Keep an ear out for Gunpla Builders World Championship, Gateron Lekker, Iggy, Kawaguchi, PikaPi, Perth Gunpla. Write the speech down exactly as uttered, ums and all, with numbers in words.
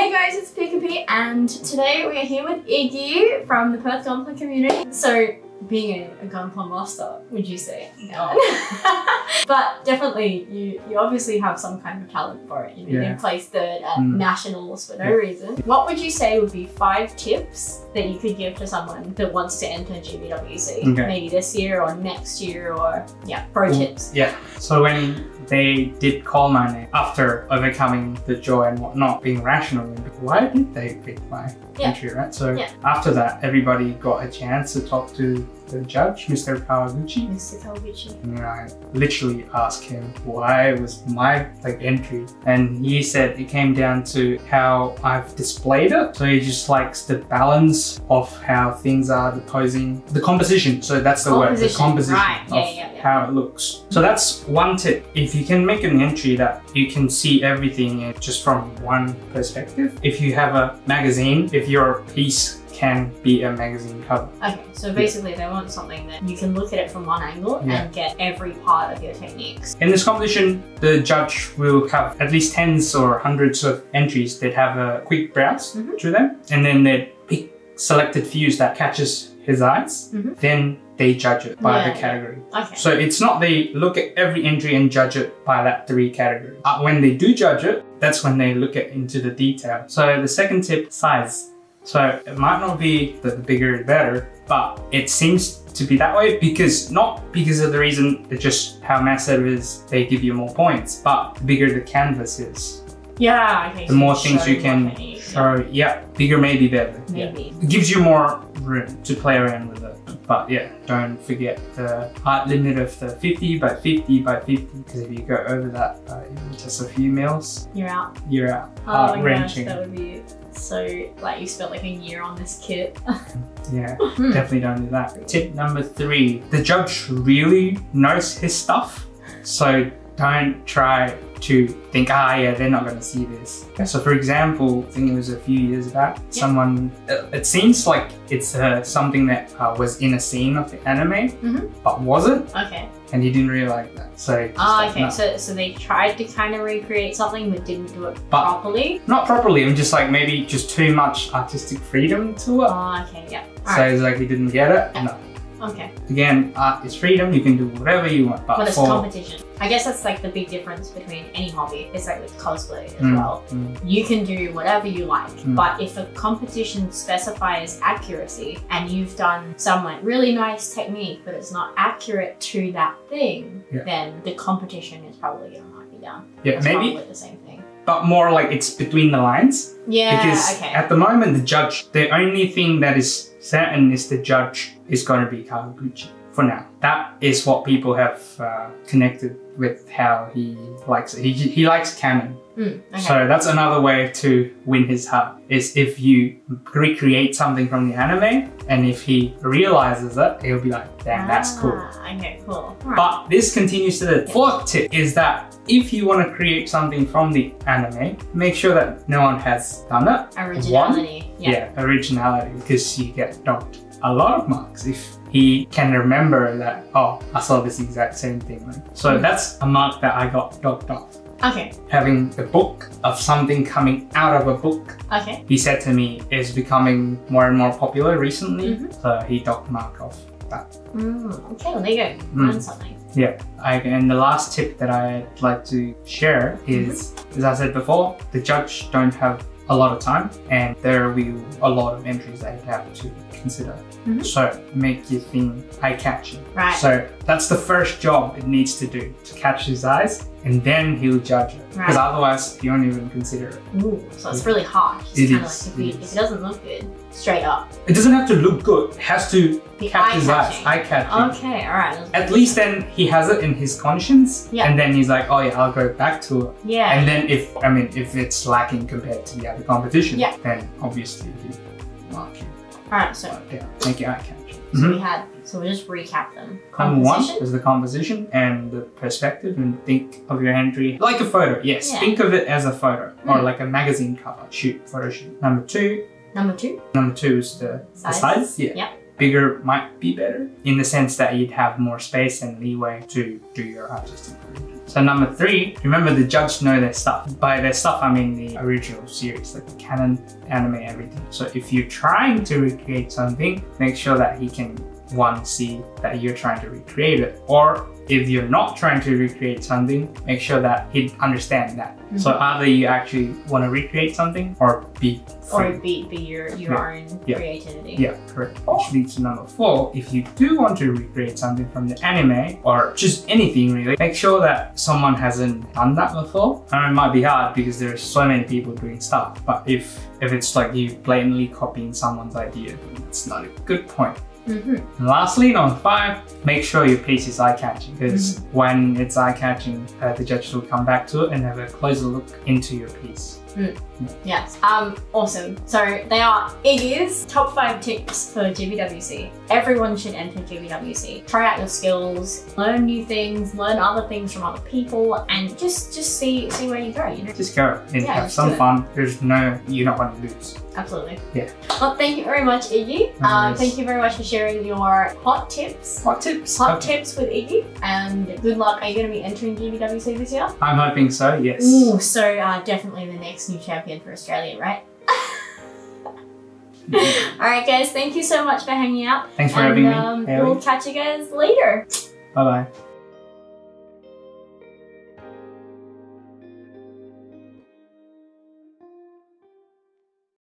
Hey guys, it's PikaPi and today we are here with Iggy from the Perth Gunpla community. So being a, a Gunpla master, would you say? No. But definitely you, you obviously have some kind of talent for it. You know, yeah. You placed third at mm. nationals for no yeah. reason. What would you say would be five tips that you could give to someone that wants to enter G B W C? Okay. Maybe this year or next year or yeah, pro Ooh. tips. Yeah. So when they did call my name after overcoming the joy and whatnot, being rational. Why didn't they pick my yeah. entry, right? So yeah. after that, everybody got a chance to talk to the judge, Mister Kawaguchi. Mister Kawaguchi. And I literally asked him why it was my like entry, and he said it came down to how I've displayed it. So he just likes the balance of how things are, the posing, the composition. So that's the word, the composition right. of yeah, yeah, yeah. how it looks. So that's one tip. If you You can make an entry that you can see everything just from one perspective. If you have a magazine, if your piece can be a magazine cover. Okay, so basically they want something that you can look at it from one angle yeah. and get every part of your techniques. In this competition, the judge will have at least tens or hundreds of entries. They'd have a quick browse mm-hmm. through them, and then they'd pick selected views that catches his eyes. Mm-hmm. Then they judge it by yeah, the category. Yeah. Okay. So it's not they look at every entry and judge it by that three category. Uh, when they do judge it, that's when they look at into the detail. So the second tip, size. So it might not be the bigger the better, but it seems to be that way because not because of the reason it's just how massive it is, they give you more points, but the bigger the canvas is. Yeah, okay. The more things you can show, yeah, bigger maybe better. Maybe. Yeah. It gives you more room to play around with it. But yeah, don't forget the height limit of the fifty by fifty by fifty, because if you go over that, uh, just a few mils, you're out. You're out. Oh uh, my wrenching. Gosh, that would be so, like you spent like a year on this kit. Yeah, definitely don't do that. Tip number three, the judge really knows his stuff. So don't try to think, ah, yeah, they're not going to see this. Yeah, so for example, I think it was a few years back, yeah. someone, it seems like it's uh, something that uh, was in a scene of the anime, mm-hmm. but wasn't. Okay. And he didn't really like that. So oh, okay. Like, so, so they tried to kind of recreate something but didn't do it but properly? Not properly. I'm just like maybe just too much artistic freedom to it. Oh, okay, yeah. All so right. It's like he didn't get it. Yeah. No. Okay. Again, art is freedom, you can do whatever you want. But, but it's for competition. I guess that's like the big difference between any hobby. It's like with cosplay as mm, well. Mm. You can do whatever you like, mm. but if a competition specifies accuracy and you've done some like really nice technique, but it's not accurate to that thing, yeah. then the competition is probably going to knock you down. Yeah, that's maybe probably the same thing. But more like it's between the lines. Yeah, because okay. at the moment, the judge, the only thing that is certain is the judge is going to be Kawaguchi for now. That is what people have uh, connected with how he likes it. He, he likes canon. Mm, okay. So that's another way to win his heart is if you recreate something from the anime and if he realizes it, he'll be like, damn, ah, that's cool. Okay, cool. Right. But this continues to the fourth tip is that if you want to create something from the anime, make sure that no one has done it. Originality. One, yeah. yeah, originality, because you get dumped a lot of marks if he can remember that, oh, I saw this exact same thing. Right? So mm. that's a mark that I got docked off. Okay. Having a book of something coming out of a book. Okay. He said to me, is becoming more and more popular recently. Mm-hmm. So he docked mark off that. Mm. Okay, well, there you go. Mm. Learn something. Yeah. I, and the last tip that I'd like to share is, mm-hmm. as I said before, the judge don't have a lot of time and there will be a lot of entries that you have to consider. Mm-hmm. So make your thing eye-catching. Right. So that's the first job it needs to do, to catch his eyes and then he'll judge it. Because right. otherwise you won't even consider it. Ooh, so it's really hard. It's it kind is, of like if, it, if it doesn't look good, straight up. It doesn't have to look good, it has to be catch his eyes, eye-catching. Okay, alright. At least then he has it in his conscience yeah. and then he's like, oh yeah, I'll go back to it. Yeah. And then if, I mean, if it's lacking compared to the other competition, yeah. then obviously he'll mark it. Alright, so yeah, make it eye catch. So mm-hmm. we had so we'll just recap them. Number one is the composition and the perspective, and think of your entry like a photo, yes. Yeah. Think of it as a photo mm. or like a magazine cover shoot, photo shoot. Number two. Number two? Number two is the size. The size yeah. yeah. Bigger might be better in the sense that you'd have more space and leeway to do your artistic creations. So number three, remember the judges know their stuff. By their stuff, I mean the original series, like the canon, anime, everything. So if you're trying to recreate something, make sure that he can, one, see that you're trying to recreate it. Or if you're not trying to recreate something, make sure that he'd understand that. Mm-hmm. So either you actually want to recreate something or be free. Or be, be your, your yeah. own yeah. creativity. Yeah, correct. Oh. Which leads to number four. If you do want to recreate something from the anime or just anything really, make sure that someone hasn't done that before. I know it might be hard because there are so many people doing stuff, but if, if it's like you blatantly copying someone's idea, it's not a good point. Mm-hmm. And lastly, number five, make sure your piece is eye-catching, because mm-hmm. when it's eye-catching, uh, the judges will come back to it and have a closer look into your piece. Mm. Yeah. Yes. Um, awesome. So they are Iggy's top five tips for G B W C. Everyone should enter G B W C. Try out your skills, learn new things, learn other things from other people, and just just see see where you go. You know, just go and yeah, have some fun. There's no you're not going to lose. Absolutely. Yeah. Well, thank you very much, Iggy. No um, thank you very much for sharing your hot tips. Hot tips. Hot okay. tips with Iggy. And good luck. Are you going to be entering G B W C this year? I'm hoping so. Yes. Ooh, so uh, definitely the next new champion for Australia, right? yeah. Alright guys, thank you so much for hanging out. Thanks for and, having um, me. We'll catch you guys later. Bye bye.